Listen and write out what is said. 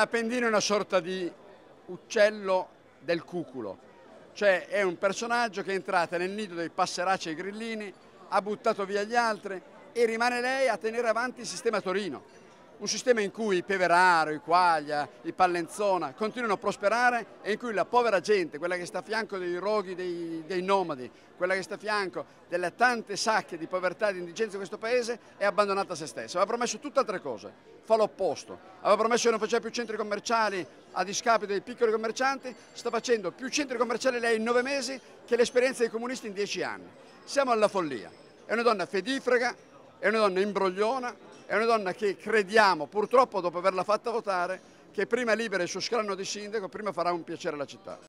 Appendino è una sorta di uccello del cuculo, cioè è un personaggio che è entrata nel nido dei passeraci e grillini, ha buttato via gli altri e rimane lei a tenere avanti il sistema Torino. Un sistema in cui i Peveraro, i Quaglia, i Pallenzona continuano a prosperare e in cui la povera gente, quella che sta a fianco dei roghi, dei nomadi, quella che sta a fianco delle tante sacche di povertà e di indigenza di questo paese, è abbandonata a se stessa. Aveva promesso tutt'altre cose, fa l'opposto. Aveva promesso che non faceva più centri commerciali a discapito dei piccoli commercianti, sta facendo più centri commerciali lei in 9 mesi che l'esperienza dei comunisti in 10 anni. Siamo alla follia. È una donna fedifrega, è una donna imbrogliona, è una donna che crediamo, purtroppo dopo averla fatta votare, che prima libera il suo scranno di sindaco, prima farà un piacere alla città.